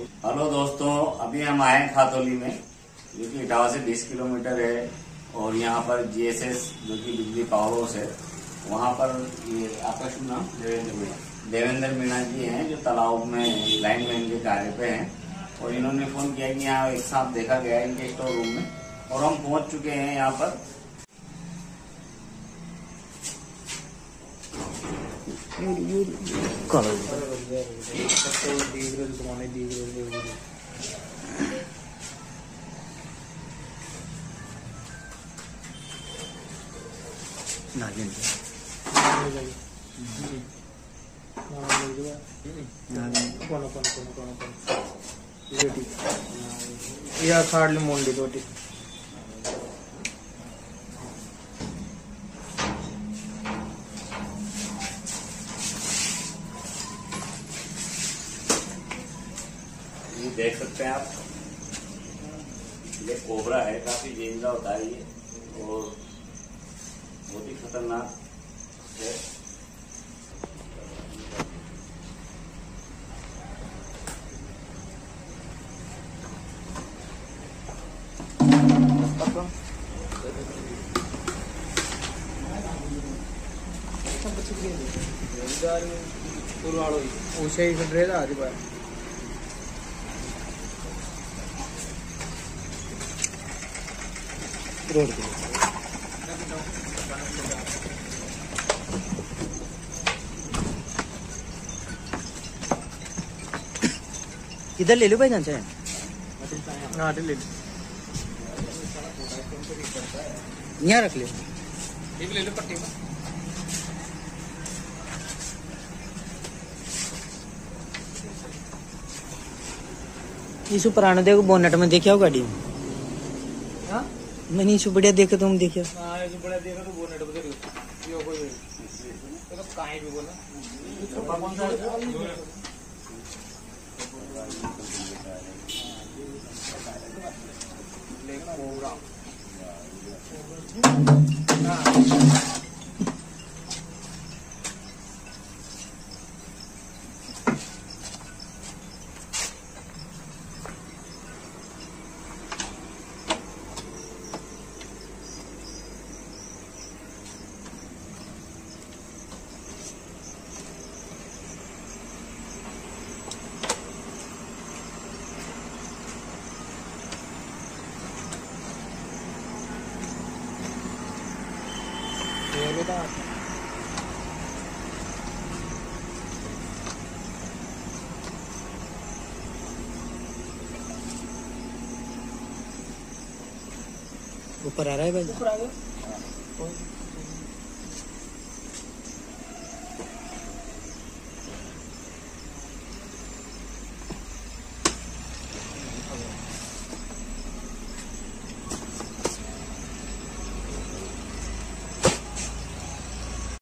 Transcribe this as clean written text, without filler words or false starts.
Hello दोस्तों, अभी हम आए हैं खातोली में, जो कि इटावा से 20 किलोमीटर है। और यहाँ पर जीएसएस जो कि बिजली पावर हाउस है, वहाँ पर ये आकाश मीणा देवेंद्र मीणा जी हैं, जो तालाब में लाइनमैन के कार्य पे हैं। और इन्होंने फ़ोन किया कि यहाँ एक सांप देखा गया है इनके स्टोर रूम में, और हम पहुँच चुके हैं यहाँ पर। या खाडली मोंडी तोटी देख सकते हैं आप। ये कोबरा है, काफी जिंदा होता है ये, और बहुत ही खतरनाक है। ऊंचाई से ड्रेस आ रही है। इधर ले लो भाई जान से। हाँ, ले लो, यहाँ रख ले लो पट्टी में। इसको पुराना देखो, बोनेट में देखा हो गाड़ी में। मैंने इस बढ़िया देखा तो हम देखिए ऊपर आ रहा है भाई, ऊपर आ गया।